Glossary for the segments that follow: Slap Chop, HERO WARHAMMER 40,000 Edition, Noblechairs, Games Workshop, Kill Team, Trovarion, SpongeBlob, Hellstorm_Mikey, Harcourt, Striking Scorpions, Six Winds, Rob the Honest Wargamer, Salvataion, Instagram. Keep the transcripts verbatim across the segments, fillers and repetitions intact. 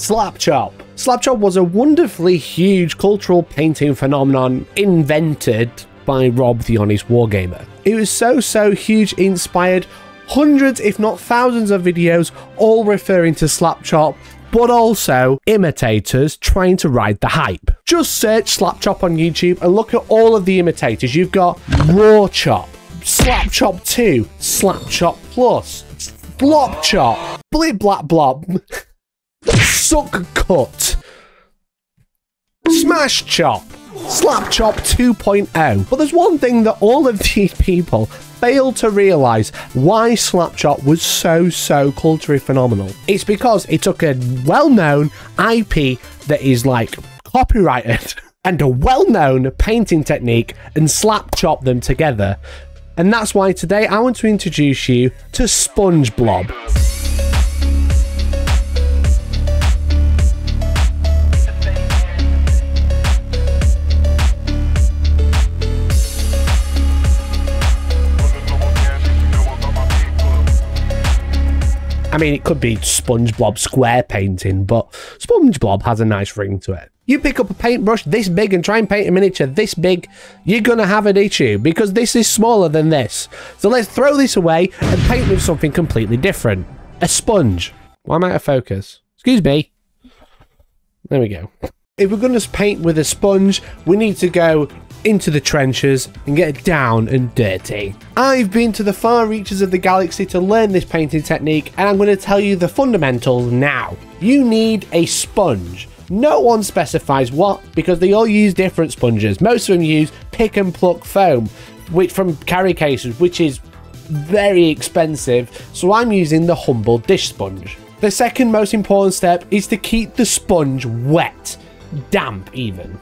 Slap Chop. Slap Chop was a wonderfully huge cultural painting phenomenon invented by Rob the Honest Wargamer. It was so, so huge, inspired hundreds, if not thousands of videos, all referring to Slap Chop, but also imitators trying to ride the hype. Just search Slap Chop on YouTube and look at all of the imitators. You've got Raw Chop, Slap Chop two, Slap Chop Plus, Blop Chop, Blip Blap Blop, Suck Cut, Smash Chop, Slap Chop two point oh. But there's one thing that all of these people failed to realise, why Slap Chop was so, so culturally phenomenal. It's because it took a well-known I P that is, like, copyrighted and a well-known painting technique and slap chop them together. And that's why today I want to introduce you to SpongeBlob. I mean, it could be SpongeBob square painting, but SpongeBob has a nice ring to it. You pick up a paintbrush this big and try and paint a miniature this big, you're going to have an issue because this is smaller than this. So let's throw this away and paint with something completely different. A sponge. Why am I out of focus? Excuse me. There we go. If we're going to paint with a sponge, we need to go into the trenches and get down and dirty. I've been to the far reaches of the galaxy to learn this painting technique, and I'm going to tell you the fundamentals now. You need a sponge. No one specifies what, because they all use different sponges. Most of them use pick and pluck foam, which from carry cases, which is very expensive, so I'm using the humble dish sponge. The second most important step is to keep the sponge wet, damp even.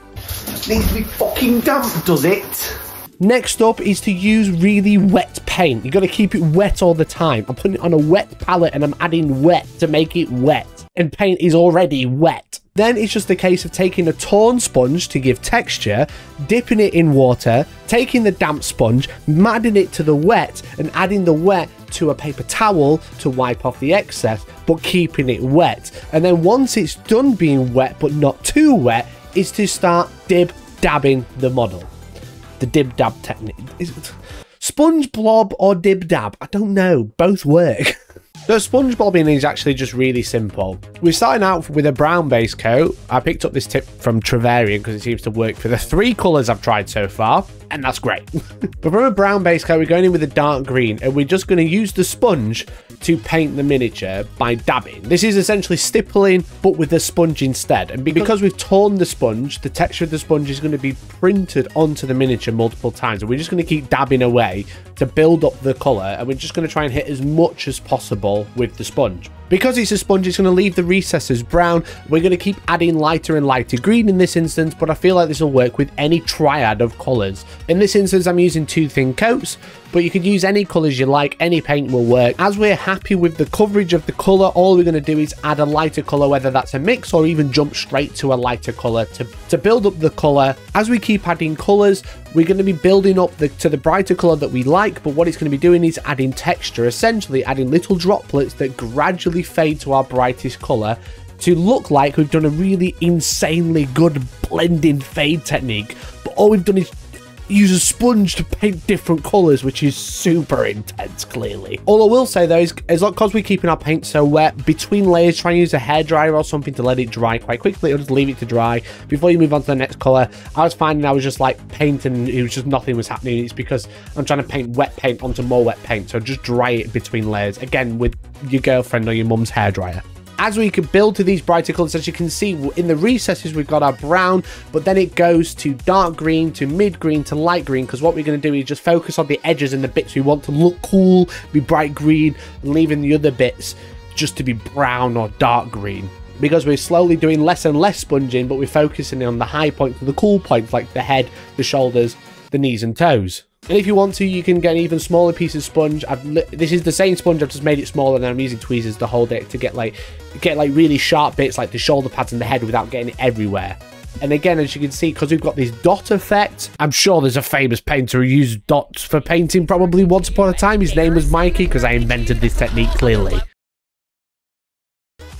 Needs to be fucking damp, does it? Next up is to use really wet paint. You've got to keep it wet all the time. I'm putting it on a wet palette and I'm adding wet to make it wet. And paint is already wet. Then it's just a case of taking a torn sponge to give texture, dipping it in water, taking the damp sponge, matting it to the wet, and adding the wet to a paper towel to wipe off the excess, but keeping it wet. And then once it's done being wet, but not too wet, is to start dib dabbing the model. The dib dab technique. Is it SpongeBlob or dib dab? I don't know. Both work. The SpongeBobbing is actually just really simple. We're starting out with a brown base coat. I picked up this tip from Trovarion because it seems to work for the three colours I've tried so far, and that's great. But from a brown base coat, we're going in with a dark green, and we're just going to use the sponge to paint the miniature by dabbing. This is essentially stippling, but with the sponge instead. And because we've torn the sponge, the texture of the sponge is going to be printed onto the miniature multiple times. And we're just going to keep dabbing away to build up the colour, and we're just going to try and hit as much as possible with the sponge. Because it's a sponge, it's going to leave the recesses brown. We're going to keep adding lighter and lighter green in this instance, but I feel like this will work with any triad of colours. In this instance, I'm using two thin coats, but you could use any colours you like. Any paint will work. As we're happy with the coverage of the colour, all we're going to do is add a lighter colour, whether that's a mix or even jump straight to a lighter colour to, to build up the colour. As we keep adding colours, we're going to be building up the, to the brighter colour that we like, but what it's going to be doing is adding texture, essentially adding little droplets that gradually fade to our brightest color to look like we've done a really insanely good blending fade technique, but all we've done is use a sponge to paint different colors, which is super intense. Clearly, all I will say though is, is like, because we're keeping our paint so wet, between layers try and use a hairdryer or something to let it dry quite quickly, or just leave it to dry before you move on to the next color. I was finding I was just like painting, it was just nothing was happening. It's because I'm trying to paint wet paint onto more wet paint, so just dry it between layers again with your girlfriend or your mum's hairdryer. As we can build to these brighter colours, as you can see, in the recesses, we've got our brown, but then it goes to dark green, to mid-green, to light green, because what we're going to do is just focus on the edges and the bits we want to look cool, be bright green, leaving the other bits just to be brown or dark green. Because we're slowly doing less and less sponging, but we're focusing on the high points, the cool points, like the head, the shoulders, the knees and toes. And if you want to, you can get an even smaller piece of sponge. I've this is the same sponge, I've just made it smaller, and I'm using tweezers to hold it to get like get like really sharp bits like the shoulder pads and the head without getting it everywhere. And again, as you can see, because we've got this dot effect, I'm sure there's a famous painter who used dots for painting probably once upon a time. His name was Mikey, because I invented this technique clearly.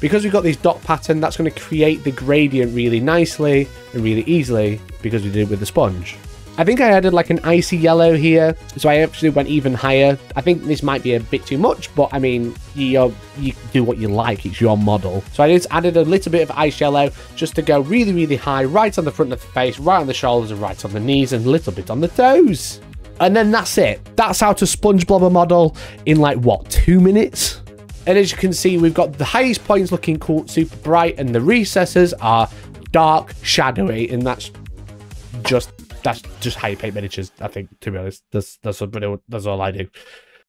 Because we've got this dot pattern, that's going to create the gradient really nicely and really easily because we did it with the sponge. I think I added like an icy yellow here, so I actually went even higher. I think this might be a bit too much, but I mean, you you do what you like, it's your model. So I just added a little bit of ice yellow just to go really, really high, right on the front of the face, right on the shoulders, and right on the knees, and a little bit on the toes. And then that's it. That's how to SpongeBlob a model in like, what, two minutes? And as you can see, we've got the highest points looking cool, super bright, and the recesses are dark, shadowy, and that's just... That's just how you paint miniatures, I think, to be honest. That's, that's, what, that's all I do.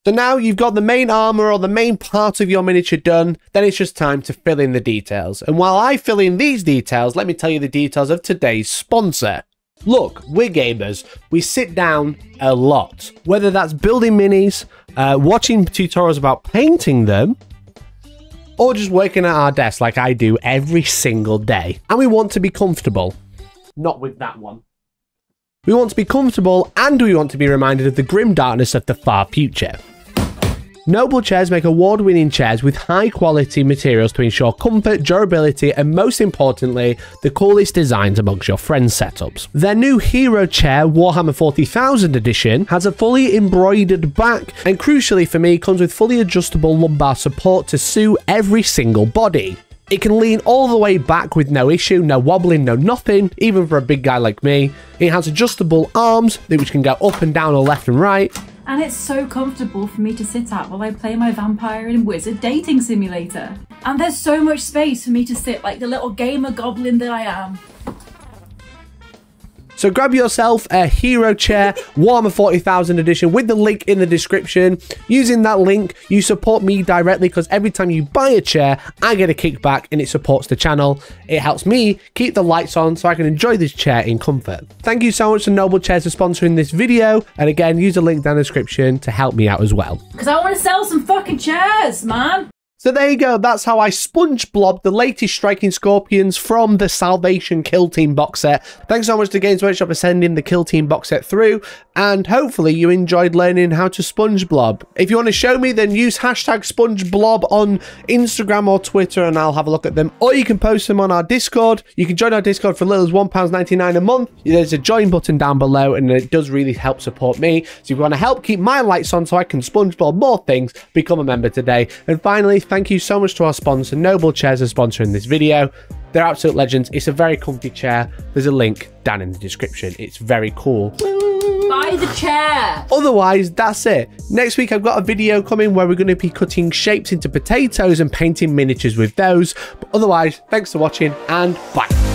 So now you've got the main armor or the main part of your miniature done. Then it's just time to fill in the details. And while I fill in these details, let me tell you the details of today's sponsor. Look, we're gamers. We sit down a lot. Whether that's building minis, uh, watching tutorials about painting them, or just working at our desk like I do every single day. And we want to be comfortable. Not with that one. We want to be comfortable, and we want to be reminded of the grim darkness of the far future. Noblechairs make award-winning chairs with high-quality materials to ensure comfort, durability, and most importantly, the coolest designs amongst your friends' setups. Their new Hero Chair Warhammer forty thousand Edition has a fully embroidered back, and crucially for me, comes with fully adjustable lumbar support to suit every single body. It can lean all the way back with no issue, no wobbling, no nothing, even for a big guy like me. It has adjustable arms, which can go up and down or left and right. And it's so comfortable for me to sit at while I play my vampire and wizard dating simulator. And there's so much space for me to sit like the little gamer goblin that I am. So grab yourself a Hero Chair Warhammer forty thousand Edition with the link in the description. Using that link, you support me directly because every time you buy a chair, I get a kickback and it supports the channel. It helps me keep the lights on so I can enjoy this chair in comfort. Thank you so much to Noblechairs for sponsoring this video. And again, use the link down in the description to help me out as well. Because I want to sell some fucking chairs, man. So there you go, that's how I SpongeBlob the latest Striking Scorpions from the Salvation Kill Team box set. Thanks so much to Games Workshop for sending the Kill Team box set through, and hopefully you enjoyed learning how to SpongeBlob. If you want to show me, then use hashtag SpongeBlob on Instagram or Twitter, and I'll have a look at them. Or you can post them on our Discord. You can join our Discord for as little as one pound ninety-nine a month. There's a join button down below, and it does really help support me. So if you want to help keep my lights on so I can SpongeBlob more things, become a member today. And finally, thank you so much to our sponsor, Noblechairs, for sponsoring this video. They're absolute legends. It's a very comfy chair. There's a link down in the description. It's very cool. Buy the chair. Otherwise, that's it. Next week, I've got a video coming where we're going to be cutting shapes into potatoes and painting miniatures with those. But otherwise, thanks for watching and bye.